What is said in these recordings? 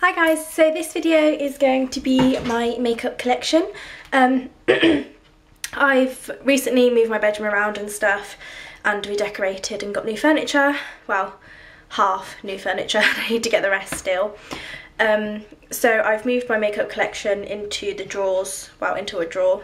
Hi guys, so this video is going to be my makeup collection. I've recently moved my bedroom around and stuff and redecorated and got new furniture. Well, half new furniture, I need to get the rest still. So I've moved my makeup collection into the drawers, well into a drawer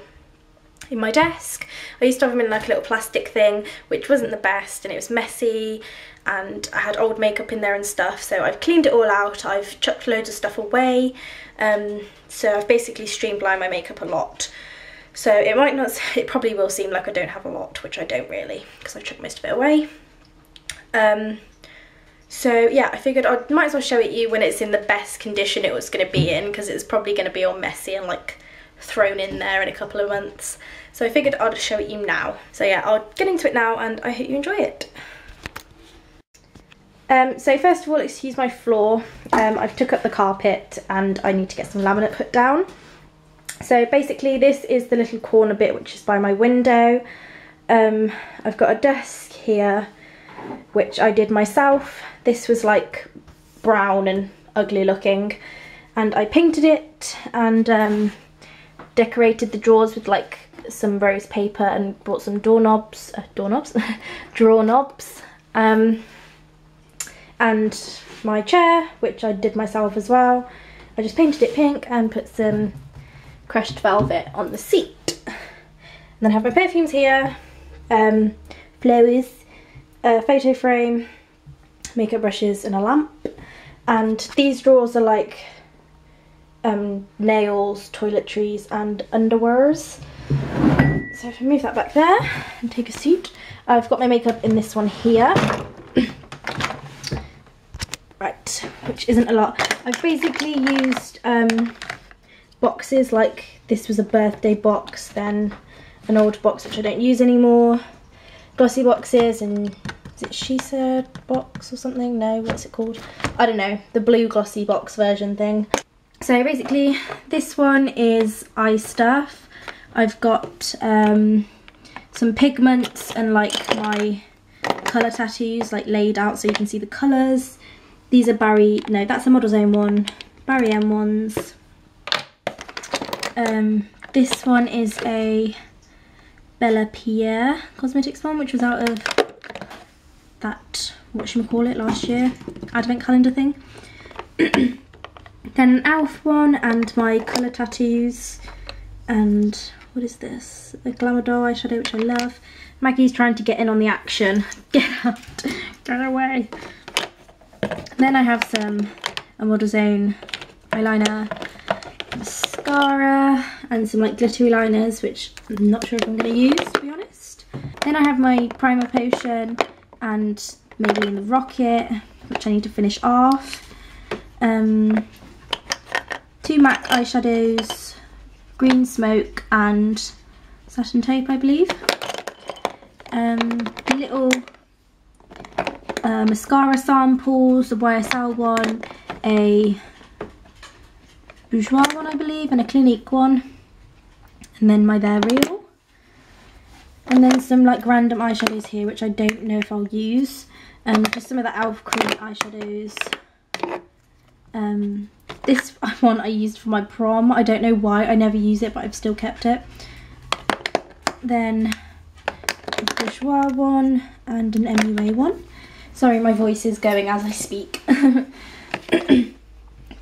in my desk. I used to have them in like a little plastic thing, which wasn't the best and it was messy and I had old makeup in there and stuff, so I've cleaned it all out, I've chucked loads of stuff away, so I've basically streamlined my makeup a lot. So it probably will seem like I don't have a lot, which I don't really, because I've chucked most of it away. So yeah, I figured I might as well show it you when it's in the best condition it was going to be in, because it's probably going to be all messy and like thrown in there in a couple of months. So I figured I'd show it you now. So yeah, I'll get into it now and I hope you enjoy it. So first of all, excuse my floor. I've took up the carpet and I need to get some laminate put down. So basically this is the little corner bit which is by my window. I've got a desk here which I did myself. This was like brown and ugly looking and I painted it and decorated the drawers with like some rose paper and bought some draw knobs, and my chair, which I did myself as well. I just painted it pink and put some crushed velvet on the seat. And then I have my perfumes here, flowers, a photo frame, makeup brushes and a lamp. And these drawers are like nails, toiletries and underwears. So if I move that back there and take a seat, I've got my makeup in this one here. Right, which isn't a lot. I've basically used boxes, like this was a birthday box, then an old box which I don't use anymore, glossy boxes, and is it She Said box or something? No, what's it called? I don't know, the blue glossy box version thing. So basically this one is eye stuff. I've got some pigments and like my colour tattoos like laid out so you can see the colours. These are that's a Model Zone one, Barry M ones. This one is a Bella Pierre cosmetics one, which was out of that, whatchamacallit, last year, advent calendar thing. Then an e.l.f. one and my colour tattoos, and what is this? A Glamador eyeshadow, which I love. Maggie's trying to get in on the action. Get out. Get away. Then I have a Model Zone eyeliner, mascara, and some like glittery liners, which I'm not sure if I'm going to use, to be honest. Then I have my primer potion and Maybelline the Rocket, which I need to finish off. Two MAC eyeshadows, Green Smoke and Satin Taupe, I believe. Little mascara samples, the YSL one, a Bourjois one, I believe, and a Clinique one. And then my They're Real. And then some like random eyeshadows here, which I don't know if I'll use. Just some of the e.l.f. cream eyeshadows. This one I used for my prom. I don't know why I never use it, but I've still kept it. Then a Bourjois one and an MUA one. Sorry, my voice is going as I speak. And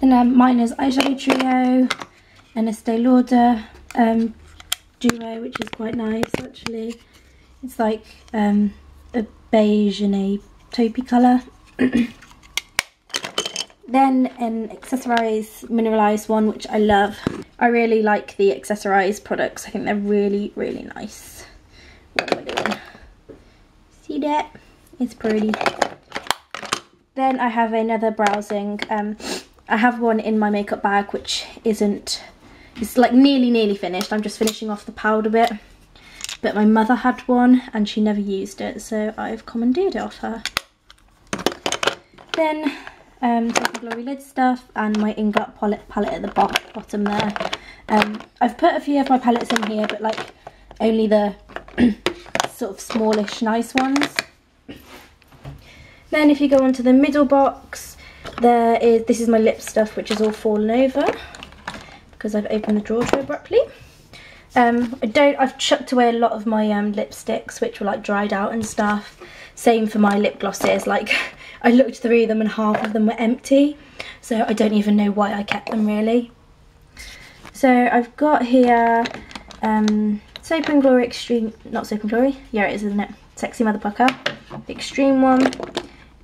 Miner's eyeshadow trio, an Estée Lauder duo, which is quite nice actually. It's like a beige and a taupey colour. Then an accessorised mineralised one, which I love. I really like the accessorised products. I think they're really, really nice. What am I doing? See that? It's pretty. Then I have another browsing. I have one in my makeup bag, which isn't... It's like nearly finished. I'm just finishing off the powder bit. But my mother had one and she never used it, so I've commandeered it off her. Then... Soap and Glory lid stuff and my Inglot palette at the bottom there. I've put a few of my palettes in here, but like only the sort of smallish nice ones. Then if you go onto the middle box, This is my lip stuff, which is all fallen over because I've opened the drawer too abruptly. I've chucked away a lot of my lipsticks, which were like dried out and stuff. Same for my lip glosses, like I looked through them and half of them were empty, so I don't even know why I kept them really. So I've got here Soap and Glory Extreme, not Soap and Glory, yeah it is, isn't it? Sexy Motherfucker, the Extreme one,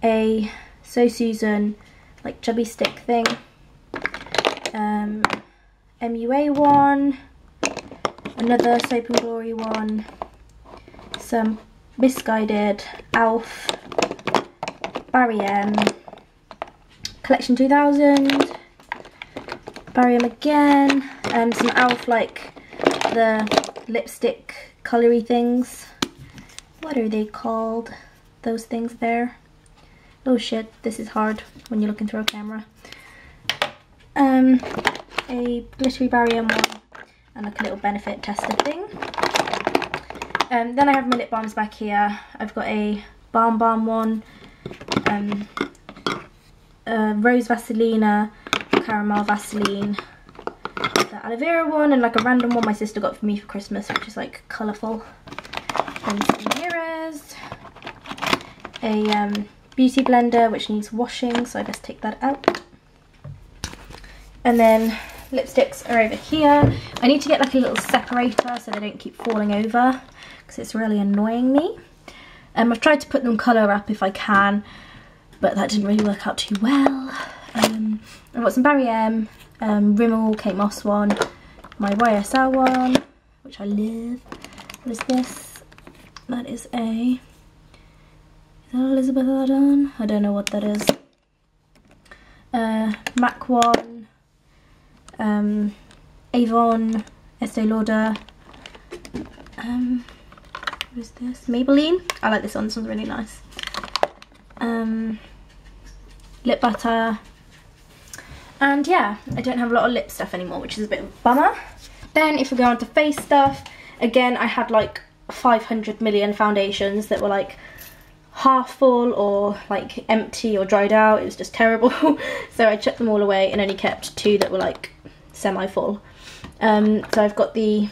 a So Susan like chubby stick thing, MUA one, another Soap and Glory one, some Misguided, e.l.f., Barry M, Collection 2000, Barry M again, some e.l.f. like the lipstick colory things. What are they called? Those things there. Oh shit, this is hard when you're looking through a camera. A glittery Barry M one and like a little Benefit tester thing. Then I have my lip balms back here. I've got a balm one, rose Vaselina, caramel Vaseline, the aloe vera one, and like a random one my sister got for me for Christmas, which is like colourful. And some mirrors, a beauty blender which needs washing, so I just take that out. And then lipsticks are over here. I need to get like a little separator so they don't keep falling over, because it's really annoying me. I've tried to put them colour up if I can, but that didn't really work out too well. I've got some Barry M, Rimmel Kate Moss one, my YSL one, which I love. What is this? That is a... Is that Elizabeth Arden? I don't know what that is. MAC one, Avon, Estée Lauder, what is this? Maybelline. I like this one. This one's really nice. Lip butter. And yeah, I don't have a lot of lip stuff anymore, which is a bit of a bummer. Then if we go on to face stuff, again I had like 500 million foundations that were like half full or like empty or dried out. It was just terrible. So I chucked them all away and only kept two that were like semi-full. So I've got the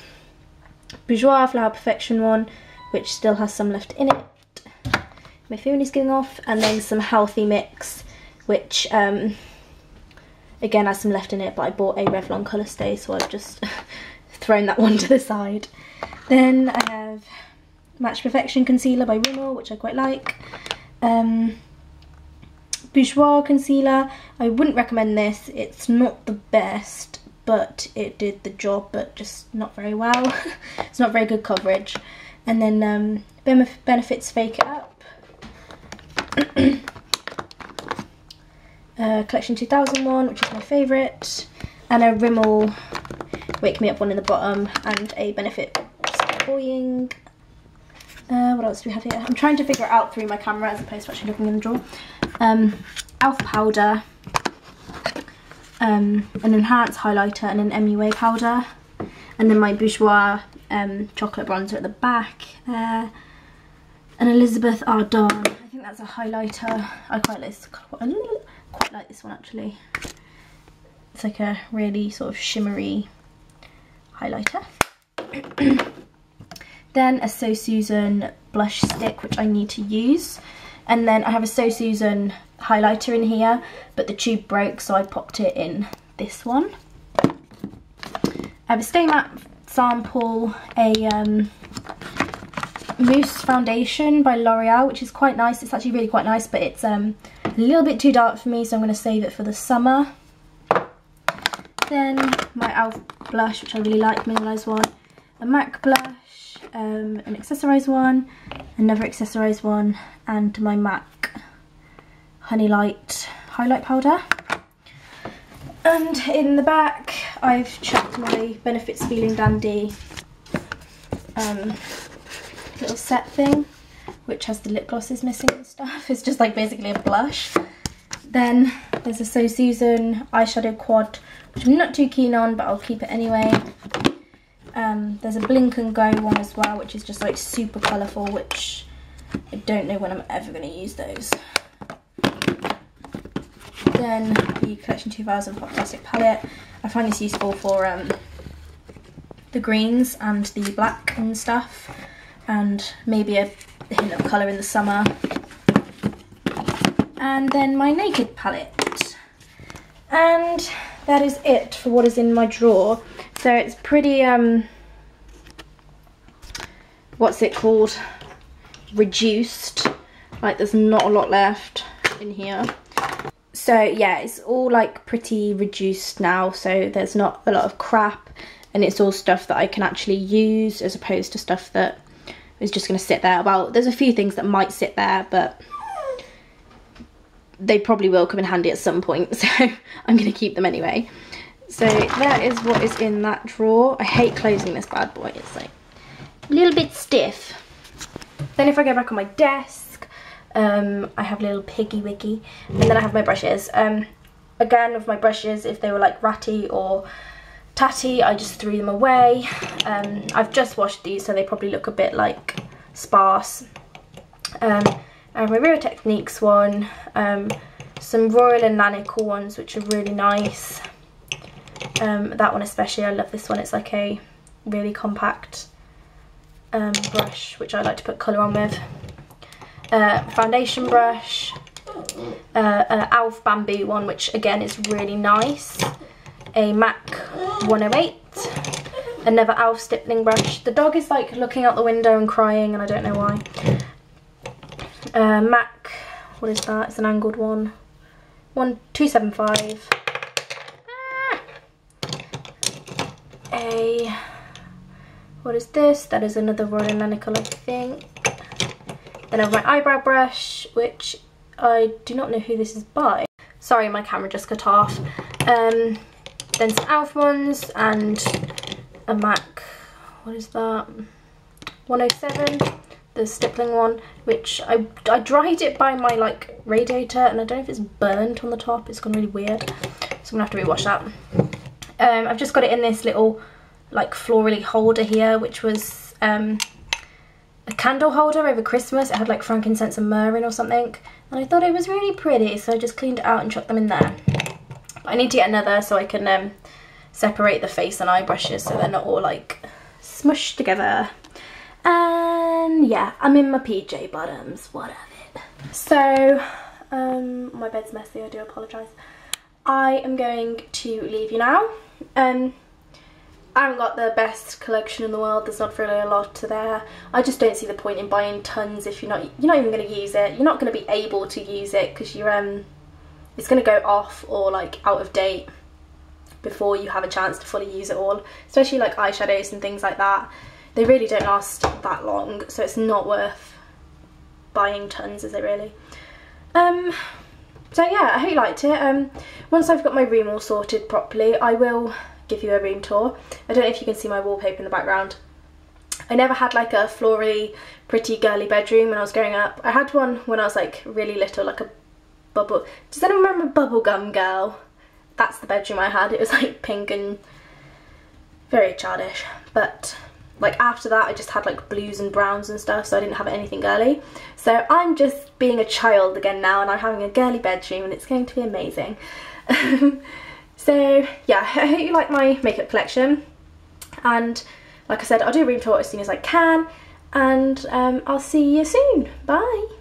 Bourjois Flower Perfection one, which still has some left in it. My phone is going off. And then some Healthy Mix, which again has some left in it, but I bought a Revlon colour stay, so I've just thrown that one to the side. Then I have Match Perfection Concealer by Rimmel, which I quite like. Bourjois Concealer. I wouldn't recommend this. It's not the best, but it did the job, but just not very well. It's not very good coverage. And then Benefit's Fake It Up. Collection 2001, which is my favourite. And a Rimmel Wake Me Up one in the bottom. And a Benefit Boying. What else do we have here? I'm trying to figure it out through my camera as opposed to actually looking in the drawer. e.l.f. powder, an enhanced highlighter and an MUA powder, and then my Bourjois chocolate bronzer at the back there, an Elizabeth Arden. I think that's a highlighter. I quite like this. Quite like this one actually. It's like a really sort of shimmery highlighter. Then a So Susan blush stick, which I need to use. And then I have a So Susan highlighter in here, but the tube broke, so I popped it in this one. I have a Stay Matte sample, a mousse foundation by L'Oreal, which is quite nice. It's actually really quite nice, but it's a little bit too dark for me, so I'm going to save it for the summer. Then my e.l.f. blush, which I really like, mineralized one, a MAC blush, an accessorized one, another accessorized one, and my MAC Honey Light highlight powder. And in the back I've chucked my Benefit's Feeling Dandy little set thing, which has the lip glosses missing and stuff. It's just like basically a blush. Then there's a So Susan eyeshadow quad, which I'm not too keen on, but I'll keep it anyway. There's a Blink and Go one as well, which is just like super colourful, which I don't know when I'm ever going to use those. again, the Collection 2000 Hot Plastic Palette. I find this useful for the greens and the black and stuff, and maybe a hint of colour in the summer. And then my Naked Palette. And that is it for what is in my drawer. So it's pretty, what's it called? Reduced. Like, there's not a lot left in here. So yeah, it's all like pretty reduced now, so there's not a lot of crap, and it's all stuff that I can actually use as opposed to stuff that is just going to sit there. Well, there's a few things that might sit there, but they probably will come in handy at some point, so I'm going to keep them anyway. So that is what is in that drawer. I hate closing this bad boy, it's like a little bit stiff. Then if I go back on my desk, I have a little piggy wiggy, and then I have my brushes. Again, with my brushes, if they were like ratty or tatty, I just threw them away. I've just washed these, so they probably look a bit like sparse. I have my Real Techniques one, some Royal and Nanical ones, which are really nice. That one especially, I love this one. It's like a really compact brush, which I like to put colour on with. Foundation brush, e.l.f. bamboo one, which again is really nice. A MAC 108, another e.l.f. stippling brush. The dog is like looking out the window and crying, and I don't know why. MAC, what is that? It's an angled one. 1275. A, what is this? That is another Royal Nanical, I think. Then I have my eyebrow brush, which I do not know who this is by. Sorry, my camera just cut off. Then some e.l.f. ones and a MAC, what is that? 107. The stippling one, which I dried it by my like radiator, and I don't know if it's burnt on the top, it's gone really weird, so I'm gonna have to rewash that. I've just got it in this little like florally holder here, which was a candle holder over Christmas. It had like frankincense and myrrh in or something, and I thought it was really pretty, so I just cleaned it out and chucked them in there. But I need to get another so I can separate the face and eye brushes so they're not all like smushed together. And yeah, I'm in my PJ bottoms, what of it. So, my bed's messy, I do apologise. I am going to leave you now. I haven't got the best collection in the world, there's not really a lot to there. I just don't see the point in buying tons if you're not even going to use it. You're not going to be able to use it because you're, it's going to go off or like out of date before you have a chance to fully use it all. Especially like eyeshadows and things like that. They really don't last that long, so it's not worth buying tons, is it really? So yeah, I hope you liked it. Once I've got my room all sorted properly, I will give you a room tour. I don't know if you can see my wallpaper in the background. I never had like a floral, pretty girly bedroom when I was growing up. I had one when I was like really little, like a bubble. Does anyone remember Bubblegum Girl? That's the bedroom I had. It was like pink and very childish, but like after that I just had like blues and browns and stuff, so I didn't have anything girly. So I'm just being a child again now, and I'm having a girly bedroom, and it's going to be amazing. So yeah, I hope you like my makeup collection, and like I said, I'll do a room tour as soon as I can, and I'll see you soon. Bye!